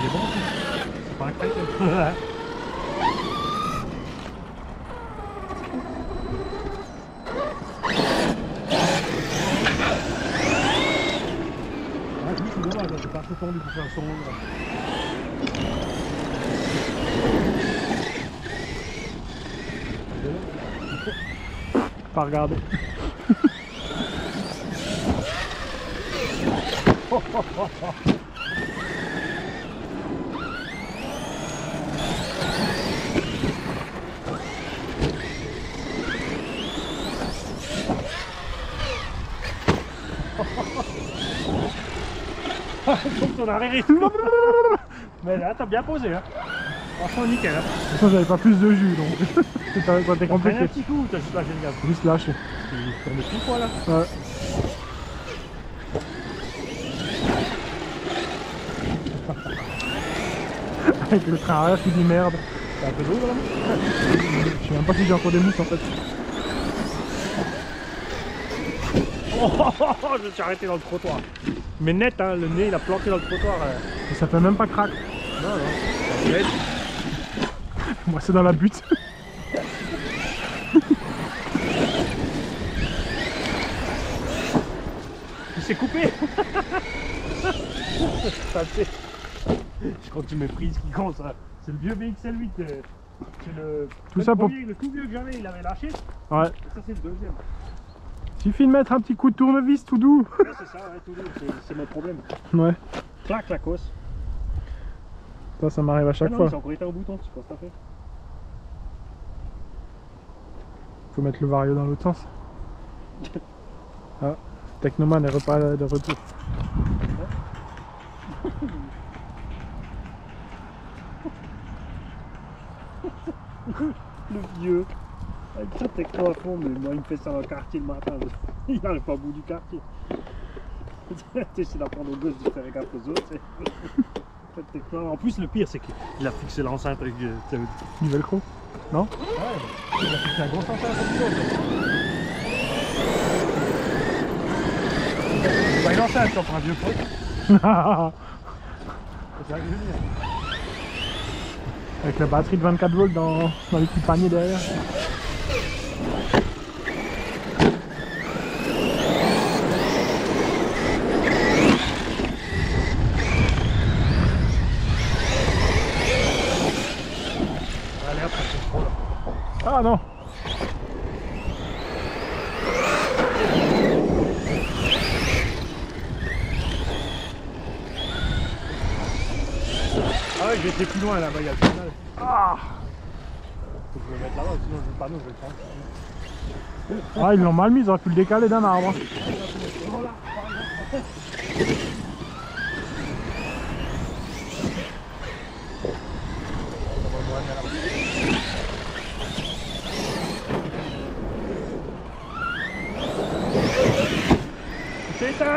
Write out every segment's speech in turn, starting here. Il est bon. C'est pas un crack. Pour faire son monde. Pas regarder. Oh, oh, oh, oh. Ton arrière et tout. Mais là t'as bien posé hein. Franchement nickel hein. De toute façon j'avais pas plus de jus donc. C'était compliqué. T'as un petit coup ou t'as juste lâché le gaz? Juste lâché. Tu tournes tout quoi là? Ouais. Avec le train arrière qui dit merde. T'as un peu d'eau là? Je sais même pas si j'ai encore des mousses en fait. Oh, je me suis arrêté dans le trottoir. Mais net, hein, le nez il a planté dans le trottoir. Et ça fait même pas crack. Non, non. Net. Moi c'est dans la butte. Il s'est coupé. Je compte du méprise qui compte. C'est le vieux BXL8. C'est le tout ça premier, pour... le tout vieux que j'avais, il avait lâché. Ouais. Et ça c'est le deuxième. Suffit de mettre un petit coup de tournevis tout doux. Ouais, c'est ça, ouais, tout doux, c'est mon problème. Ouais. Clac, la cosse. Ça, ça m'arrive à chaque fois. C'est encore éteint au bouton, tu penses t'as fait. Faut mettre le vario dans l'autre sens. Ah, Technoman est reparti de retour. Le vieux. Avec un techno à fond, mais moi il me fait ça dans le quartier le matin, il n'arrive pas au bout du quartier. T'essaies d'apprendre aux gosses de faire gaffe aux autres. En plus le pire c'est qu'il a fixé l'enceinte avec du velcro. Non? Ouais, il a fixé un gros enceinte avec du autres. Bah une enceinte contre un vieux truc. C'est vrai que je veux dire. Avec la batterie de 24 volts dans les petits paniers derrière. Ah non. Ah ouais, j'étais plus loin là-bas, il y a le final. Ah. Faut que je le mette là-bas, sinon je vais pas nous, je vais le prendre. Ah, ils l'ont mal mis, ils auraient pu le décaler d'un arbre. Putain.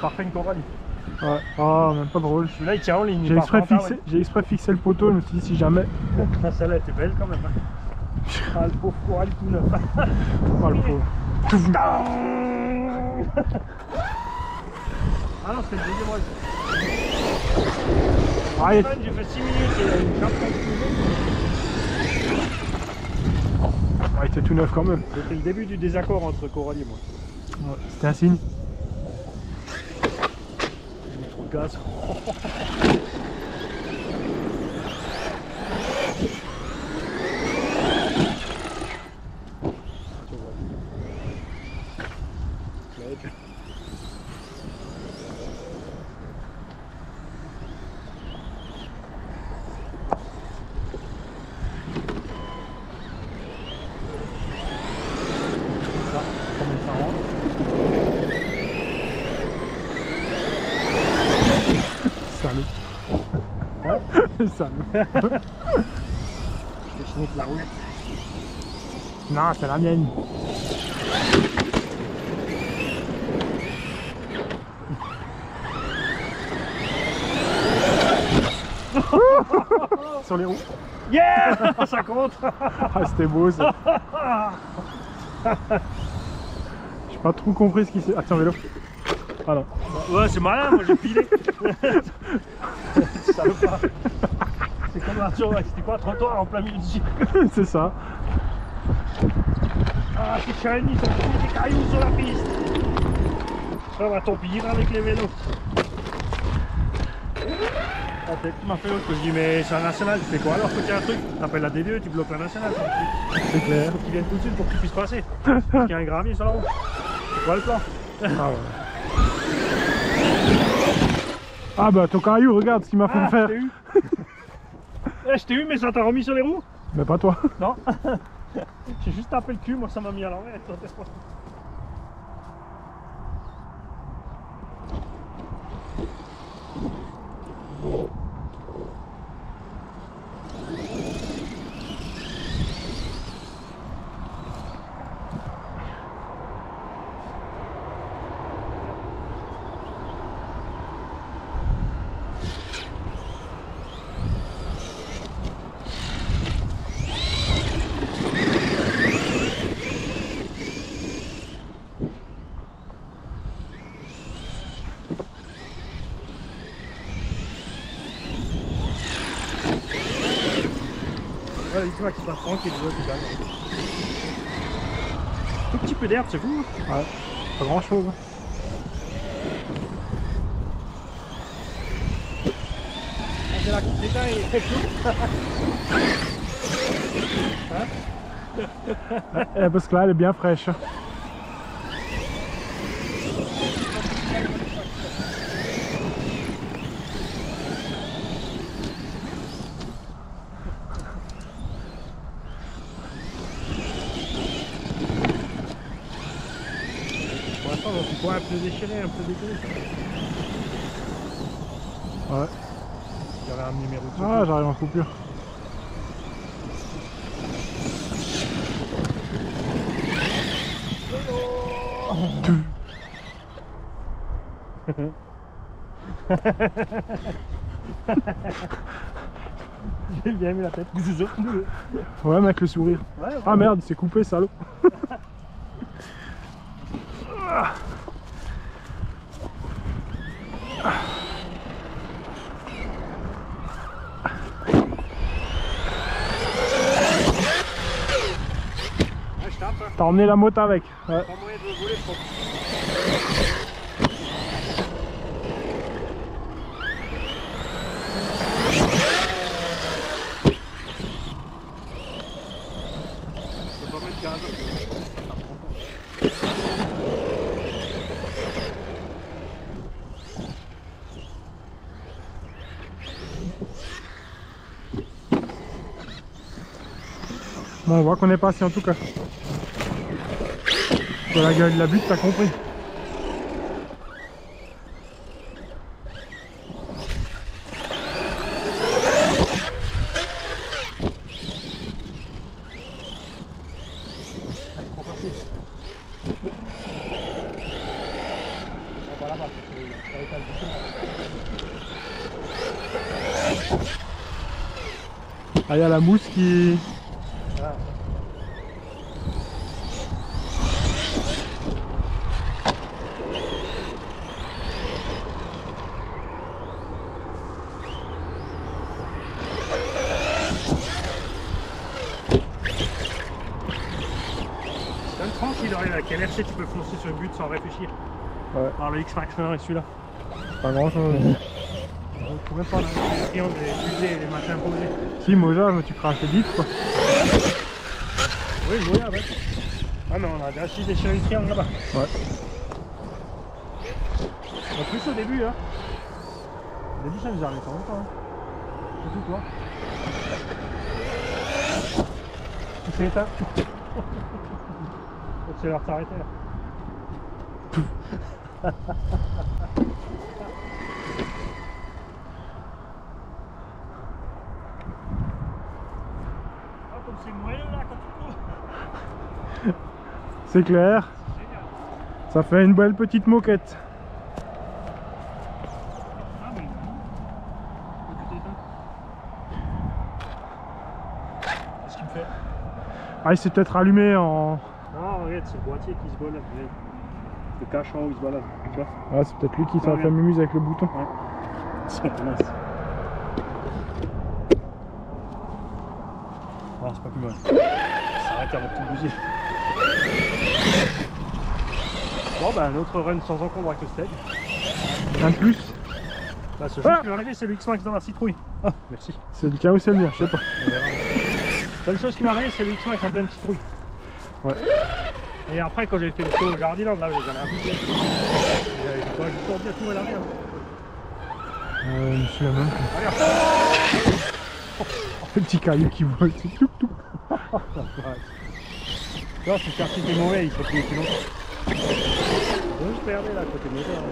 Parfait une Coralie. Ouais. Oh, même pas drôle. Celui-là il tient en ligne. J'ai exprès fixé le poteau, je me suis dit si jamais. Ah, celle-là était belle quand même. Ah, le pauvre Coralie tout neuf. Pas le pauvre. Ah non, c'est le deuxième. Allez. J'ai fait 6 minutes et une chambre. Ah, il était tout neuf quand même. C'était le début du désaccord entre Coralie et moi. Ouais, c'était un signe. Gaz. Ça me... Je te chinote la roulette. Non, c'est la mienne. Sur les roues. Yeah. Ça compte. Ah, c'était beau ça. J'ai pas trop compris ce qui s'est... Ah tiens, vélo. Ah non. Ouais, c'est malin, moi j'ai pilé. Ça veut pas. C'est comme un tour, c'était quoi, trottoir en plein milieu du gym. C'est ça. Ah, c'est shiny, ça fait des cailloux sur la piste. Ça va tomber avec les vélos. Ah, tu m'as fait l'autre, je dis mais c'est un national, tu fais quoi alors que tu as un truc? T'appelles la D2, tu bloques la national. C'est clair. Il faut qu'ils viennent tout de suite pour que tu puisses passer. Parce qu'il y a un gravier sur la route. C'est quoi le plan? Ah ouais. Ah bah ton caillou, regarde ce qu'il m'a fait faire. Je t'ai eu mais ça t'a remis sur les roues. Mais pas toi. Non. J'ai juste tapé le cul, moi ça m'a mis à l'envers. Dis-moi qu'il passe tranquille, tu vois, c'est dingue. Tout petit peu d'herbe, c'est fou. Ouais, pas grand chose. C'est là qu'il détaille, il fait tout. Hein? Parce que là, elle est bien fraîche. Ouais, un peu déchiré, un peu décalé. Ouais. J'avais un numéro de coupure. Ah, j'arrive en coupure. J'ai bien aimé la tête. Ouais, mais avec le sourire. Ouais, ouais. Ah merde, c'est coupé, salaud. T'as emmené la moto avec. Ouais. Bon, on voit qu'on est passé en tout cas. De la gueule de la butte, t'as compris. Ah, il y a la mousse qui... Quel RC tu peux foncer sur le but sans réfléchir? Ouais. Alors le X-Maxx et celui-là. Pas grand chose. On pourrait pas les triangles, les fusées, les machins posés. Si Moja, mais tu craches les bifs quoi. Oui Moja, ouais. Ah mais on a déjà des sur les triangles là-bas. Ouais. En plus au début hein. Au début ça nous arrive pas longtemps. Hein. Surtout toi. Tu fais éteint. C'est l'heure de s'arrêter là. ces moelles là quand tu cours. C'est clair. Ça fait une belle petite moquette. Qu'est-ce qu'il me fait? Ah, il s'est peut-être allumé en... Ah, regarde, c'est le boîtier qui se balade. Le cache en haut, il se balade. Ah, c'est peut-être lui qui s'est fait mumuse avec le bouton. Ouais. C'est pas mince. Ah, c'est pas plus mal. Ça arrête avant tout bouger. Bon, bah, un autre run sans encombre avec le steak. Un de plus. Là, ce jeu qui va arriver, c'est le X-Maxx dans la citrouille. Ah, merci. C'est le chaos, c'est le mien, je sais pas. La seule chose qui m'arrive, c'est le X-Maxx en pleine citrouille. Ouais. Et après, quand j'ai fait le show au jardin, là, j'avais un peu plus. J'avais pas juste envie à tout à l'arrière. Je suis la même. Le petit caillou qui vole, c'est tout, tout. Non, c'est le quartier qui est mauvais, il faut plus longtemps. Je vais juste regarder là, côté moteur.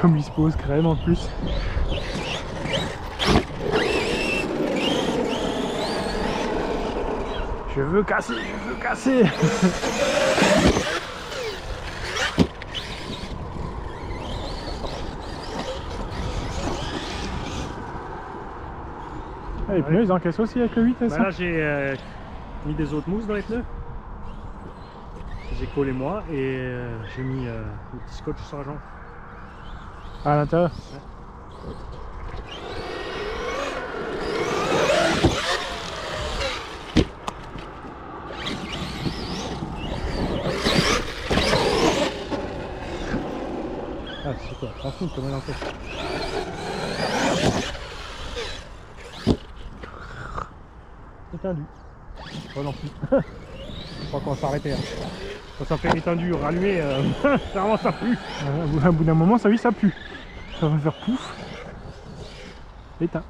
Comme il se pose crème en plus. Je veux casser, je veux casser. Ah, les pneus, ils encaissent aussi avec le 8 et ça. Bah là, j'ai mis des autres mousses dans les pneus. J'ai collé moi et j'ai mis le petit scotch sur la jambe. À l'intérieur. Ouais. Ah, c'est quoi? T'en fous, t'en mets dans le tête. Étendu. Oh non plus. Je crois qu'on va s'arrêter. Hein. Quand ça fait étendu, rallumer, clairement ça pue. Au bout d'un moment, ça oui, ça pue. Ça va faire pouf. Éteint.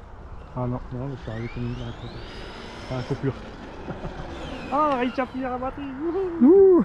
Ah non, non, je suis arrivé comme une à la coupure. Ah, il tient à finir à battre. Ouh.